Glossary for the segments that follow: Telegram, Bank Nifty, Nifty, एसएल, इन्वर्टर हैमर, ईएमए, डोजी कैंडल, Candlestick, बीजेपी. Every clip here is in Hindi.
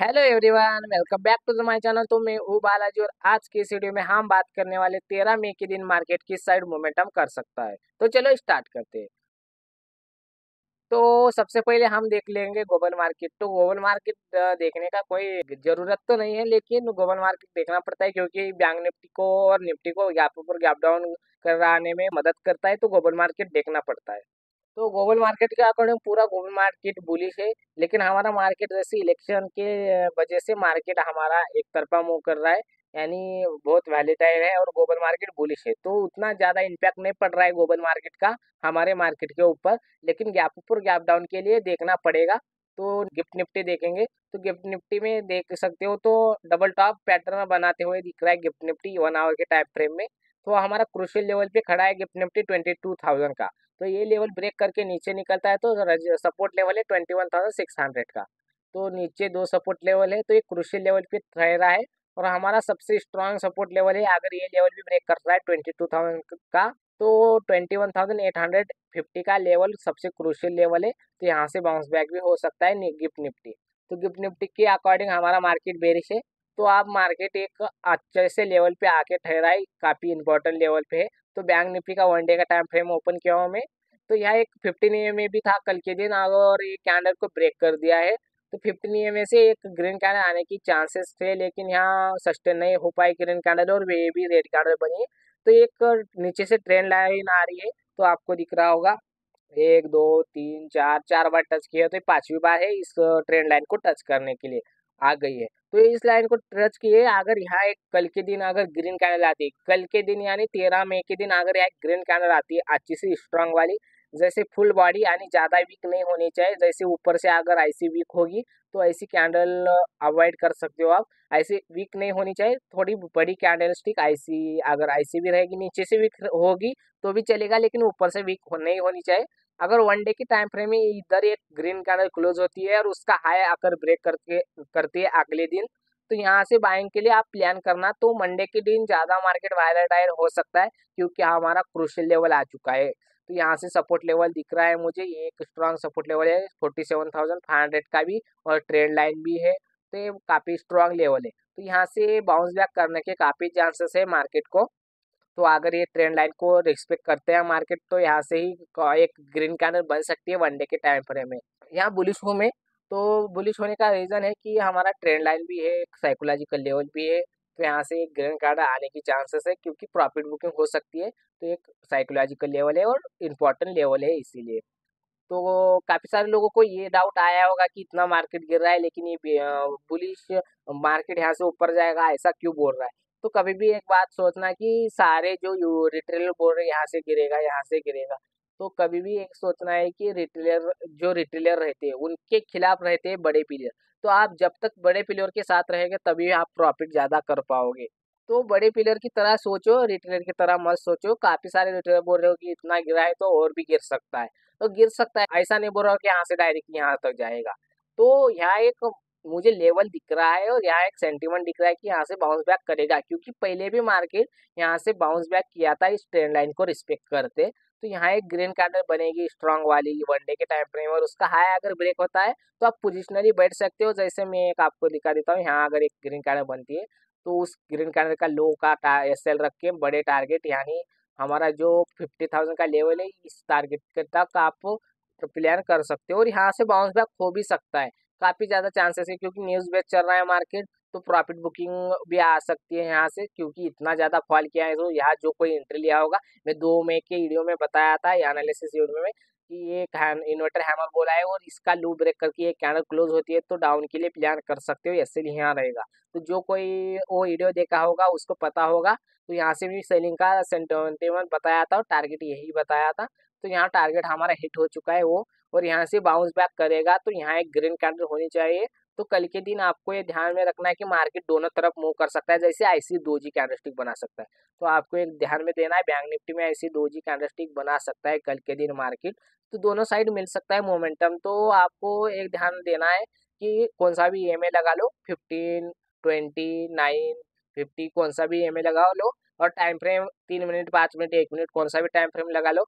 Hello everyone, welcome back to my channel. तो मैं हूँ बालाजी और आज के इस वीडियो में हम बात करने वाले 13 मई के दिन मार्केट की साइड मोमेंटम कर सकता है। तो चलो स्टार्ट करते हैं। तो सबसे पहले हम देख लेंगे ग्लोबल मार्केट। तो ग्लोबल मार्केट देखने का कोई जरूरत तो नहीं है, लेकिन ग्लोबल मार्केट देखना पड़ता है क्योंकि बैंक निफ्टी को और निफ्टी को गैप ऊपर गैप डाउन कराने में मदद करता है। तो ग्लोबल मार्केट देखना पड़ता है। तो ग्लोबल मार्केट के अकॉर्डिंग पूरा ग्लोबल मार्केट बुलिश है, लेकिन हमारा मार्केट जैसे इलेक्शन के वजह से मार्केट हमारा एक तरफा मूव कर रहा है, यानी बहुत वैलेटाइल है और ग्लोबल मार्केट बुलिश है। तो उतना ज़्यादा इम्पैक्ट नहीं पड़ रहा है ग्लोबल मार्केट का हमारे मार्केट के ऊपर, लेकिन गैप ऊपर गैप डाउन के लिए देखना पड़ेगा। तो गिफ्ट निफ्टी देखेंगे तो गिफ्ट निफ्टी में देख सकते हो तो डबल टॉप पैटर्न बनाते हुए दिख रहा है गिफ्ट निफ्टी 1 आवर के टाइम फ्रेम में। तो हमारा क्रूशियल लेवल पे खड़ा है गिफ्ट निफ्टी 22,000 का। तो ये लेवल ब्रेक करके नीचे निकलता है तो सपोर्ट लेवल है 21,600 का। तो नीचे 2 सपोर्ट लेवल है, तो ये क्रूशियल लेवल पे रह रहा है और हमारा सबसे स्ट्रांग सपोर्ट लेवल है। अगर ये लेवल भी ब्रेक कर रहा है 22,000 का तो 21,850 का लेवल सबसे क्रूशियल लेवल है। तो यहाँ से बाउंस बैक भी हो सकता है गिफ्ट निफ्टी। तो गिफ्ट निफ्टी के अकॉर्डिंग हमारा मार्केट बेरिश है। तो आप मार्केट एक अच्छे से लेवल पे आके ठहरा है, काफ़ी इंपॉर्टेंट लेवल पे है। तो बैंक निफ्टी का 1 डे का टाइम फ्रेम ओपन किया हुआ मैं, तो यह एक 15 EMA में भी था कल के दिन और ये कैंडल को ब्रेक कर दिया है। तो 15 EMA से एक ग्रीन कैंडल आने की चांसेस थे, लेकिन यहाँ सस्टेन नहीं हो पाई ग्रीन कैंडल और वे भी रेड कैंडल बनी। तो एक नीचे से ट्रेंड लाइन आ रही है, तो आपको दिख रहा होगा 1, 2, 3, 4 बार टच किया। तो 5वीं बार है इस ट्रेंड लाइन को टच करने के लिए आ गई है। तो इस लाइन को टच किए अगर यहाँ एक कल के दिन अगर ग्रीन कैंडल आती है, कल के दिन यानी 13 मई के दिन अगर यहाँ ग्रीन कैंडल आती है अच्छी सी स्ट्रांग वाली, जैसे फुल बॉडी यानी ज़्यादा वीक नहीं होनी चाहिए, जैसे ऊपर से अगर ऐसी वीक होगी तो ऐसी कैंडल अवॉइड कर सकते हो आप। ऐसी वीक नहीं होनी चाहिए, थोड़ी बड़ी कैंडल स्टिक ऐसी अगर ऐसी भी रहेगी, नीचे से वीक होगी तो भी चलेगा, लेकिन ऊपर से वीक नहीं होनी चाहिए। अगर 1 डे की टाइम फ्रेम में इधर एक ग्रीन कैंडल क्लोज होती है और उसका हाई आकर ब्रेक करती है अगले दिन, तो यहाँ से बाइंग के लिए आप प्लान करना। तो मंडे के दिन ज़्यादा मार्केट वायलेटाइल हो सकता है क्योंकि हमारा क्रूशियल लेवल आ चुका है। तो यहाँ से सपोर्ट लेवल दिख रहा है मुझे, ये एक स्ट्रांग सपोर्ट लेवल है 47,500 का भी और ट्रेंड लाइन भी है। तो ये काफ़ी स्ट्रांग लेवल है। तो यहाँ से बाउंस बैक करने के काफ़ी चांसेस है मार्केट को। तो अगर ये ट्रेंड लाइन को रिस्पेक्ट करते हैं मार्केट, तो यहाँ से ही एक ग्रीन कैंडल बन सकती है 1 डे के टाइम फ्रेम में। यहाँ बुलिश हूँ मैं, तो बुलिश होने का रीज़न है कि हमारा ट्रेंड लाइन भी है, साइकोलॉजिकल लेवल भी है। तो यहाँ से एक ग्रीन कैंडल आने की चांसेस है क्योंकि प्रॉफिट बुकिंग हो सकती है। तो एक साइकोलॉजिकल लेवल है और इम्पॉर्टेंट लेवल है, इसीलिए तो काफ़ी सारे लोगों को ये डाउट आया होगा कि इतना मार्केट गिर रहा है लेकिन ये बुलिश मार्केट यहाँ से ऊपर जाएगा, ऐसा क्यों बोल रहा है। तो कभी भी एक बात सोचना कि सारे जो रिटेलर बोल रहे हैं यहाँ से गिरेगा, यहाँ से गिरेगा, तो कभी भी एक सोचना है कि जो रिटेलर रहते हैं उनके खिलाफ रहते हैं बड़े प्लेयर। तो आप जब तक बड़े प्लेयर के साथ रहेंगे तभी आप प्रॉफिट ज़्यादा कर पाओगे। तो बड़े प्लेयर की तरह सोचो, रिटेलर की तरह मत सोचो। काफ़ी सारे रिटेलर बोल रहे हो कि इतना गिरा है तो और भी गिर सकता है, तो गिर सकता है ऐसा नहीं बोल रहा हो कि यहाँ से डायरेक्ट यहाँ तक जाएगा। तो यहाँ एक मुझे लेवल दिख रहा है और यहाँ एक सेंटीमेंट दिख रहा है कि यहाँ से बाउंस बैक करेगा, क्योंकि पहले भी मार्केट यहाँ से बाउंस बैक किया था इस ट्रेंड लाइन को रिस्पेक्ट करते। तो यहाँ एक ग्रीन कैंडल बनेगी स्ट्रांग वाली 1 डे के टाइम फ्रेम और उसका हाई अगर ब्रेक होता है तो आप पोजिशनली बैठ सकते हो। जैसे मैं एक आपको दिखा देता हूँ, यहाँ अगर एक ग्रीन कैंडल बनती है तो उस ग्रीन कैंडल का लो का SL रख के बड़े टारगेट यानी हमारा जो 50,000 का लेवल है इस टारगेट के तक आप प्लान कर सकते हो और यहाँ से बाउंस बैक हो भी सकता है। काफ़ी ज़्यादा चांसेस है क्योंकि न्यूज़ बेस चल रहा है मार्केट, तो प्रॉफिट बुकिंग भी आ सकती है यहाँ से क्योंकि इतना ज़्यादा फॉल किया है। तो यहाँ जो कोई एंट्री लिया होगा, मैं 2 मई के वीडियो में बताया था एनालिसिस वीडियो में कि ये इन्वर्टर हैमर बोला है और इसका लो ब्रेक करके ये कैंडल क्लोज होती है तो डाउन के लिए प्लान कर सकते हो, ऐसे यहाँ रहेगा। तो जो कोई वो वीडियो देखा होगा उसको पता होगा। तो यहाँ से भी सेलिंग का सेंटीमेंट बताया था और टारगेट यही बताया था। तो यहाँ टारगेट हमारा हिट हो चुका है वो, और यहाँ से बाउंस बैक करेगा। तो यहाँ एक ग्रीन कैंडल होनी चाहिए। तो कल के दिन आपको ये ध्यान में रखना है कि मार्केट दोनों तरफ मूव कर सकता है, जैसे ऐसी 2G कैंडलस्टिक बना सकता है। तो आपको एक ध्यान में देना है, बैंक निफ्टी में ऐसी 2G कैंडलस्टिक बना सकता है कल के दिन मार्केट। तो दोनों साइड मिल सकता है मोमेंटम। तो आपको एक ध्यान देना है कि कौन सा भी EMA लगा लो, 15, 20, 9, 50 कौन सा भी EMA लगा लो और time frame 3 minute, 5 minute, 1 minute कौन सा भी टाइम फ्रेम लगा लो।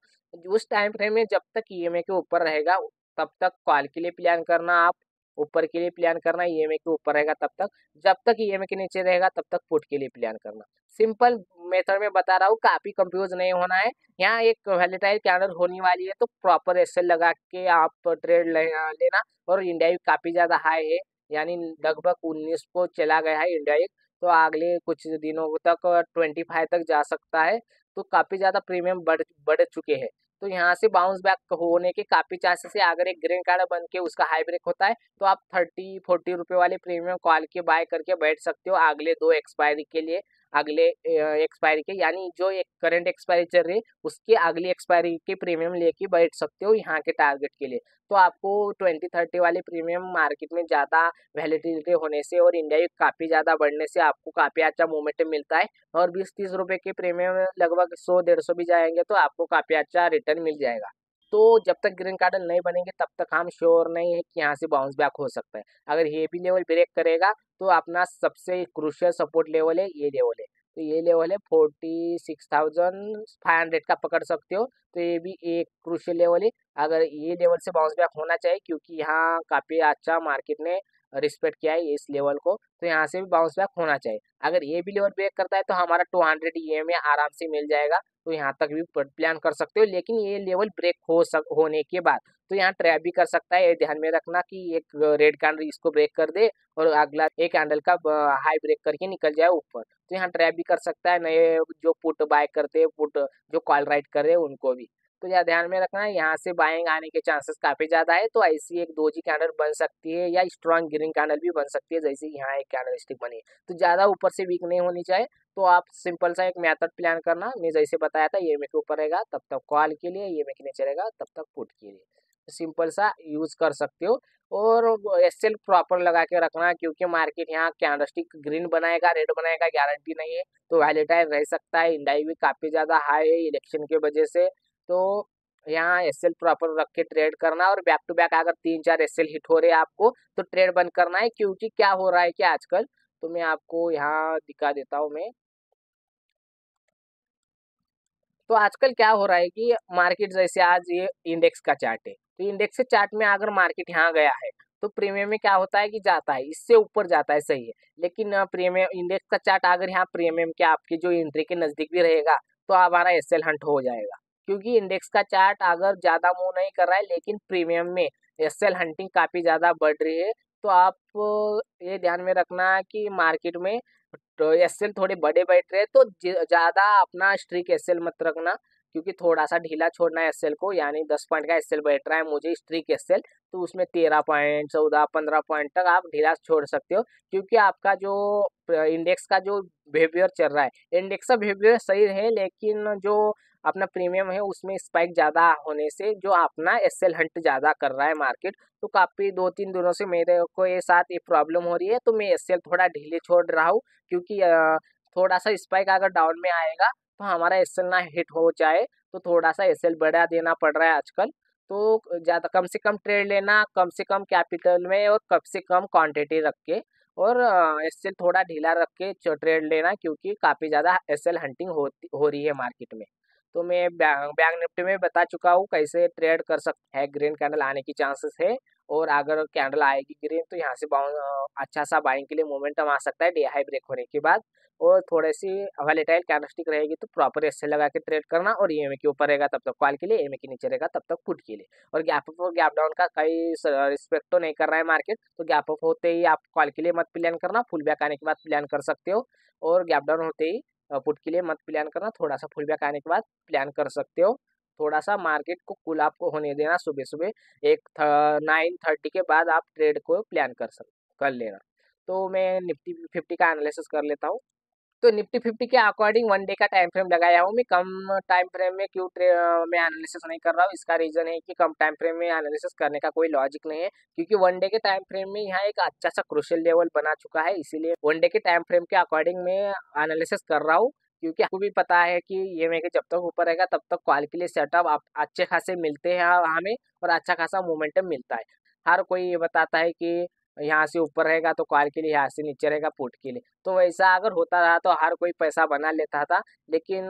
उस टाइम फ्रेम में जब तक EMA के ऊपर रहेगा तब तक कॉल के लिए प्लान करना आप ऊपर के लिए प्लान करना, ईएमए के ऊपर रहेगा तब तक, जब तक ईएमए के नीचे रहेगा तब तक पुट के लिए प्लान करना। सिंपल मेथड में बता रहा हूँ, काफी कंफ्यूज नहीं होना है। यहाँ एक वैलेंटाइन कैंडल होने वाली है तो प्रॉपर एसएल लगा के आप ट्रेड लेना। और इंडिया काफी ज्यादा हाई है, यानी लगभग 19 को चला गया है इंडिया, तो अगले कुछ दिनों तक 25 तक जा सकता है। तो काफ़ी ज़्यादा प्रीमियम बढ़ चुके हैं, तो यहाँ से बाउंस बैक होने के काफ़ी चांसेस है। अगर एक ग्रीन कार्ड बन के उसका हाई ब्रेक होता है तो आप 30-40 रुपये वाले प्रीमियम कॉल के बाय करके बैठ सकते हो अगले दो एक्सपायरी के लिए, अगले एक्सपायरी के, यानी जो एक करंट एक्सपायरी चल रही है उसके अगली एक्सपायरी के प्रीमियम लेके बैठ सकते हो यहाँ के टारगेट के लिए। तो आपको 20-30 वाले प्रीमियम मार्केट में ज़्यादा वैलिडिटी होने से और इंडिया काफ़ी ज़्यादा बढ़ने से आपको काफ़ी अच्छा मोमेंटम मिलता है। और 20-30 रुपये के प्रीमियम लगभग 100-150 भी जाएंगे तो आपको काफ़ी अच्छा रिटर्न मिल जाएगा। तो जब तक ग्रीन कार्डल नहीं बनेंगे तब तक हम श्योर नहीं है कि यहाँ से बाउंस बैक हो सकता है। अगर ये भी लेवल ब्रेक करेगा तो अपना सबसे क्रूशियल सपोर्ट लेवल है ये लेवल है, तो ये लेवल है 46,500 का पकड़ सकते हो। तो ये भी एक क्रूशियल लेवल है, अगर ये लेवल से बाउंस बैक होना चाहिए क्योंकि यहाँ काफ़ी अच्छा मार्केट ने रिस्पेक्ट किया है इस लेवल को, तो यहाँ से भी बाउंस बैक होना चाहिए। अगर ये भी लेवल ब्रेक करता है तो हमारा 200 ईएमए आराम से मिल जाएगा, तो यहाँ तक भी प्लान कर सकते हो। लेकिन ये लेवल ब्रेक होने के बाद तो यहाँ ट्रैप भी कर सकता है, ये ध्यान में रखना कि एक रेड कैंडल इसको ब्रेक कर दे और अगला एक कैंडल का हाई ब्रेक करके निकल जाए ऊपर, तो यहाँ ट्रैप भी कर सकता है नए जो पुट बाय करते हैं, पुट जो कॉल राइट कर रहे हैं उनको भी, तो यह ध्यान में रखना है। यहाँ से बाइंग आने के चांसेस काफ़ी ज़्यादा है, तो ऐसी एक डोजी कैंडल बन सकती है या स्ट्रॉन्ग ग्रीन कैंडल भी बन सकती है जैसे यहाँ एक कैंडल स्टिक बनी है। तो ज़्यादा ऊपर से वीक नहीं होनी चाहिए, तो आप सिंपल सा एक मेथड प्लान करना, मैं जैसे बताया था ईएमए के ऊपर रहेगा तब तक कॉल के लिए, ईएमए के नीचे रहेगा तब तक पुट के लिए, सिंपल सा यूज़ कर सकते हो। और एसएल प्रॉपर लगा के रखना क्योंकि मार्केट यहाँ कैंडलस्टिक ग्रीन बनाएगा रेड बनाएगा गारंटी नहीं है, तो वैलेटाइल रह सकता है। इंडाई भी काफ़ी ज़्यादा हाई है इलेक्शन की वजह से, तो यहाँ एसएल प्रॉपर रख के ट्रेड करना। और बैक टू बैक अगर 3-4 एसएल हिट हो रहे हैं आपको तो ट्रेड बंद करना है, क्योंकि क्या हो रहा है कि आजकल, तो मैं आपको यहाँ दिखा देता हूँ मैं, तो आजकल क्या हो रहा है कि मार्केट जैसे आज ये इंडेक्स का चार्ट है, तो इंडेक्स के चार्ट में अगर मार्केट यहाँ गया है तो प्रीमियम में क्या होता है कि जाता है, इससे ऊपर जाता है सही है, लेकिन प्रीमियम इंडेक्स का चार्ट अगर यहाँ प्रीमियम के आपके जो एंट्री के नज़दीक भी रहेगा तो हमारा एसएल हंट हो जाएगा, क्योंकि इंडेक्स का चार्ट अगर ज़्यादा मूव नहीं कर रहा है लेकिन प्रीमियम में एसएल हंटिंग काफ़ी ज़्यादा बढ़ रही है। तो आप ये ध्यान में रखना कि मार्केट में तो एसएल थोड़े बड़े बैठ रहे हैं, तो ज़्यादा अपना स्ट्रिक एसएल मत रखना, क्योंकि थोड़ा सा ढीला छोड़ना है एसएल को, यानी 10 पॉइंट का एसएल बैठ रहा है मुझे स्ट्रिक एसएल, तो उसमें 13 पॉइंट 14-15 पॉइंट तक आप ढीला छोड़ सकते हो, क्योंकि आपका जो इंडेक्स का जो बिहेवियर चल रहा है, इंडेक्स का बिहेवियर सही है लेकिन जो अपना प्रीमियम है उसमें स्पाइक ज़्यादा होने से जो अपना एसएल हंट ज़्यादा कर रहा है मार्केट, तो काफ़ी 2-3 दिनों से मेरे को ये साथ ये प्रॉब्लम हो रही है। तो मैं एसएल थोड़ा ढीले छोड़ रहा हूँ, क्योंकि थोड़ा सा स्पाइक अगर डाउन में आएगा तो हमारा एसएल ना हिट हो जाए, तो थोड़ा सा एसएल बढ़ा देना पड़ रहा है आजकल। तो ज़्यादा कम से कम ट्रेड लेना, कम से कम कैपिटल में और कम से कम क्वान्टिटी रख के और एसएल थोड़ा ढीला रख के ट्रेड लेना, क्योंकि काफ़ी ज़्यादा एसएल हंटिंग हो रही है मार्केट में। तो मैं बैंक निफ्टी में बता चुका हूँ कैसे ट्रेड कर सकते हैं। ग्रीन कैंडल आने की चांसेस है और अगर कैंडल आएगी ग्रीन तो यहाँ से अच्छा सा बाइंग के लिए मोमेंटम आ सकता है डे हाई ब्रेक होने के बाद। और थोड़े सी वॉलेटाइल कैंडलस्टिक रहेगी तो प्रॉपर एसएल लगा के ट्रेड करना, और ईएमए के ऊपर रहेगा तब तक कॉल के लिए, ईएमए के नीचे रहेगा तब तक पुट के लिए। और गैप अप और गैप डाउन का कई रिस्पेक्ट तो नहीं कर रहा है मार्केट, तो गैप अप होते ही आप कॉल के लिए मत प्लान करना, फुल बैक आने के बाद प्लान कर सकते हो, और गैप डाउन होते ही पुट के लिए मत प्लान करना, थोड़ा सा फुल बैक आने के बाद प्लान कर सकते हो। थोड़ा सा मार्केट को कूल आपको होने देना, सुबह सुबह 9:30 के बाद आप ट्रेड को प्लान कर लेना। तो मैं निफ्टी 50 का एनालिसिस कर लेता हूँ। तो निफ्टी 50 के अकॉर्डिंग 1 डे का टाइम फ्रेम लगाया हूँ मैं। कम टाइम फ्रेम में क्यों मैं एनालिसिस नहीं कर रहा हूँ, इसका रीज़न है कि कम टाइम फ्रेम में एनालिसिस करने का कोई लॉजिक नहीं है, क्योंकि 1 डे के टाइम फ्रेम में यहाँ एक अच्छा सा क्रूशियल लेवल बना चुका है, इसीलिए 1 डे के टाइम फ्रेम के अकॉर्डिंग मैं एनालिसिस कर रहा हूँ। क्योंकि आपको भी पता है कि ईएमए के जब तक ऊपर रहेगा तब तक कॉल के लिए सेटअप आप अच्छे खासे मिलते हैं हमें, और अच्छा खासा मोमेंटम मिलता है। हर कोई ये बताता है कि यहाँ से ऊपर रहेगा तो कॉल के लिए, यहाँ से नीचे रहेगा पुट के लिए, तो वैसा अगर होता रहा तो हर कोई पैसा बना लेता था। लेकिन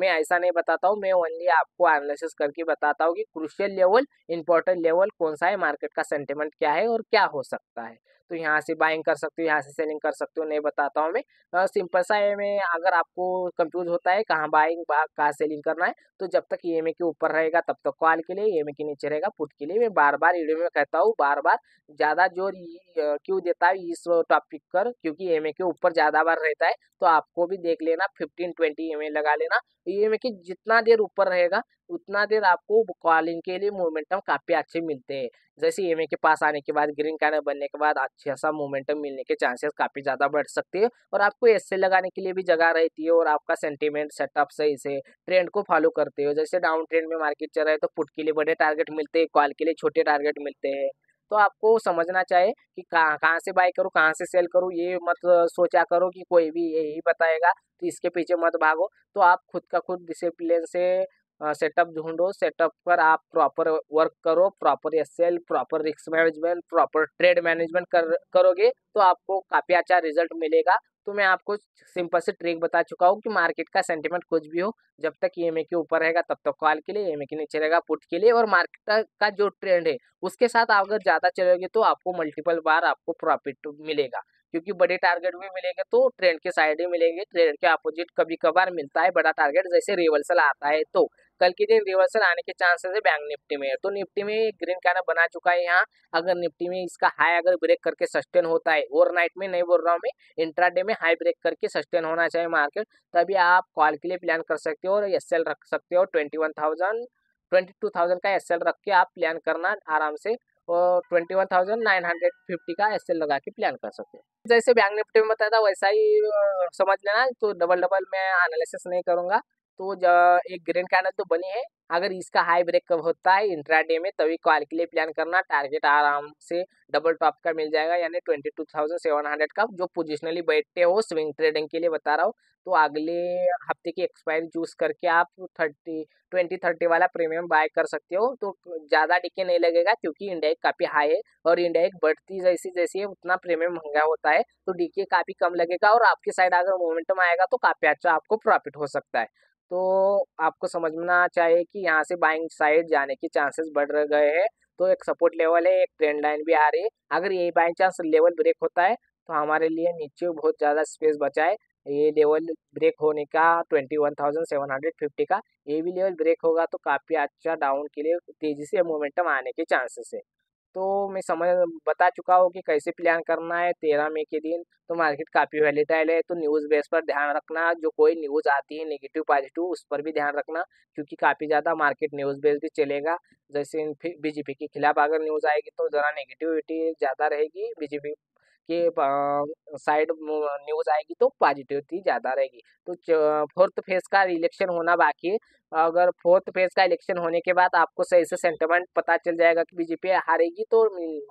मैं ऐसा नहीं बताता हूँ, मैं ओनली आपको एनालिसिस करके बताता हूँ कि क्रूशियल लेवल, इंपॉर्टेंट लेवल कौन सा है, मार्केट का सेंटिमेंट क्या है और क्या हो सकता है। तो यहाँ से बाइंग कर सकते हो, यहाँ से सेलिंग कर सकते हो, नहीं बताता हूँ मैं, सिंपल सा है। मैं अगर आपको कंफ्यूज होता है कहाँ बाइंग कहाँ सेलिंग करना है, तो जब तक ईएमए के ऊपर रहेगा तब तक कॉल के लिए, ईएमए के नीचे रहेगा पुट के लिए। मैं बार बार वीडियो में कहता हूँ, बार बार ज़्यादा जोर क्यों देता है इस टॉपिक पर, क्योंकि ईएमए के ऊपर ज़्यादा बार रहता है। तो आपको भी देख लेना, 15-20 ईएमए लगा लेना। ईएमए के जितना देर ऊपर रहेगा उतना देर आपको कॉलिंग के लिए मोमेंटम काफ़ी अच्छे मिलते हैं। जैसे ईएमए के पास आने के बाद, ग्रीन कैंडल बनने के बाद अच्छा सा मोमेंटम मिलने के चांसेस काफ़ी ज़्यादा बढ़ सकते हैं, और आपको एसए लगाने के लिए भी जगह रहती है, और आपका सेंटीमेंट सेटअप सही से ट्रेंड को फॉलो करते हो। जैसे डाउन ट्रेंड में मार्केट चल रहा है तो पुट के लिए बड़े टारगेट मिलते हैं, कॉल के लिए छोटे टारगेट मिलते हैं। तो आपको समझना चाहिए कि कहाँ से बाय करूँ, कहाँ से सेल करूँ, ये मत सोचा करो कि कोई भी यही बताएगा तो इसके पीछे मत भागो। तो आप खुद का खुद डिसिप्लिन से सेटअप ढूंढो, सेटअप पर आप प्रॉपर वर्क करो, proper एसएल, proper risk management, proper trade management करोगे तो आपको काफ़ी अच्छा रिजल्ट मिलेगा। तो मैं आपको सिंपल से ट्रिक बता चुका हूँ कि मार्केट का सेंटीमेंट कुछ भी हो, जब तक ईएमए के ऊपर रहेगा तब तक कॉल के लिए, ईएमए के नीचे रहेगा पुट के लिए, और मार्केट का जो ट्रेंड है उसके साथ आप अगर ज़्यादा चलोगे तो आपको मल्टीपल बार आपको प्रॉफिट मिलेगा, क्योंकि बड़े टारगेट भी मिलेंगे तो ट्रेंड के साइड ही मिलेंगे। ट्रेंड के अपोजिट कभी कभार मिलता है बड़ा टारगेट, जैसे रिवर्सल आता है तो कल के दिन रिवर्सल आने के चांसेस है बैंक निफ्टी में। तो निफ्टी में ग्रीन कैंडल बना चुका है यहाँ, अगर निफ्टी में इसका हाई अगर ब्रेक करके सस्टेन होता है, ओवरनाइट में नहीं बोल रहा हूँ मैं, इंट्राडे में हाई ब्रेक करके सस्टेन होना चाहिए मार्केट, तभी आप कॉल के लिए प्लान कर सकते हो और एसएल रख सकते हो। 21,000-22,000 का एसएल रख के आप प्लान करना आराम से, और 21,950 का एसएल लगा के प्लान कर सकते हैं। जैसे बैंक निफ्टी में बताया था वैसा ही समझ लेना, तो डबल मैं एनालिसिस नहीं करूँगा। तो एक ग्रीन कैंडल तो बनी है, अगर इसका हाई ब्रेक होता है इंट्राडे में तभी कॉल के लिए प्लान करना, टारगेट आराम से डबल टॉप का मिल जाएगा, यानी 22,700 का। जो पोजिशनली बैठते हो स्विंग ट्रेडिंग के लिए बता रहा हूँ, तो अगले हफ्ते की एक्सपायरी चूज करके आप 20-30 वाला प्रीमियम बाय कर सकते हो। तो ज़्यादा डिके नहीं लगेगा, क्योंकि इंडिया काफ़ी हाई है और इंडिया बढ़ती जैसी जैसी है उतना प्रीमियम महंगा होता है, तो डिके काफ़ी कम लगेगा और आपके साइड अगर मोमेंटम आएगा तो काफ़ी अच्छा आपको प्रॉफिट हो सकता है। तो आपको समझना चाहिए कि यहाँ से बाइंग साइड जाने के चांसेस बढ़ गए हैं। तो एक सपोर्ट लेवल है, एक ट्रेंड लाइन भी आ रही है, अगर ये बाई चांस लेवल ब्रेक होता है तो हमारे लिए नीचे बहुत ज़्यादा स्पेस बचा है। ये लेवल ब्रेक होने का 21,750 का, ये भी लेवल ब्रेक होगा तो काफ़ी अच्छा डाउन के लिए तेज़ी से मोमेंटम आने के चांसेस है। तो मैं बता चुका हूँ कि कैसे प्लान करना है। 13 मई के दिन तो मार्केट काफ़ी वैलेटाइल है, तो न्यूज़ बेस पर ध्यान रखना, जो कोई न्यूज़ आती है नेगेटिव पॉजिटिव उस पर भी ध्यान रखना, क्योंकि काफ़ी ज़्यादा मार्केट न्यूज़ बेस भी चलेगा। जैसे बीजेपी के खिलाफ अगर न्यूज़ आएगी तो ज़रा नेगेटिविटी ज़्यादा रहेगी, बीजेपी के साइड न्यूज़ आएगी तो पॉजिटिविटी ज़्यादा रहेगी। तो 4th फेज़ का इलेक्शन होना बाकी है, अगर 4th फेज़ का इलेक्शन होने के बाद आपको सही से सेंटिमेंट पता चल जाएगा कि बीजेपी हारेगी तो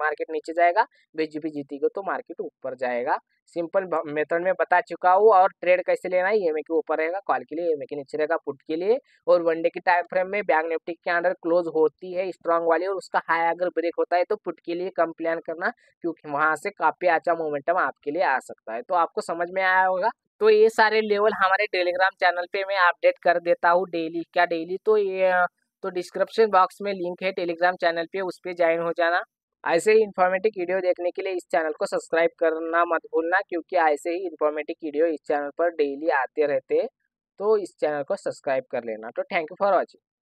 मार्केट नीचे जाएगा, बीजेपी जीतेगी तो मार्केट ऊपर जाएगा। सिंपल मेथड में बता चुका हूँ। और ट्रेड कैसे लेना है, ईएमए के ऊपर रहेगा कॉल के लिए, ईएमए के नीचे रहेगा पुट के लिए, और वनडे के टाइम फ्रेम में बैंक निफ्टी के अंडर क्लोज होती है स्ट्रांग वाली, और उसका हाई अगर ब्रेक होता है तो पुट के लिए कम प्लान करना, क्योंकि वहाँ से काफ़ी अच्छा मोमेंटम आपके लिए आ सकता है। तो आपको समझ में आया होगा। तो ये सारे लेवल हमारे टेलीग्राम चैनल पे मैं अपडेट कर देता हूँ डेली। तो डिस्क्रिप्शन बॉक्स में लिंक है टेलीग्राम चैनल पे, उस पर ज्वाइन हो जाना। ऐसे ही इन्फॉर्मेटिव वीडियो देखने के लिए इस चैनल को सब्सक्राइब करना मत भूलना, क्योंकि ऐसे ही इन्फॉर्मेटिव वीडियो इस चैनल पर डेली आते रहते हैं, तो इस चैनल को सब्सक्राइब कर लेना। तो थैंक यू फॉर वॉचिंग।